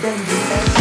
Down.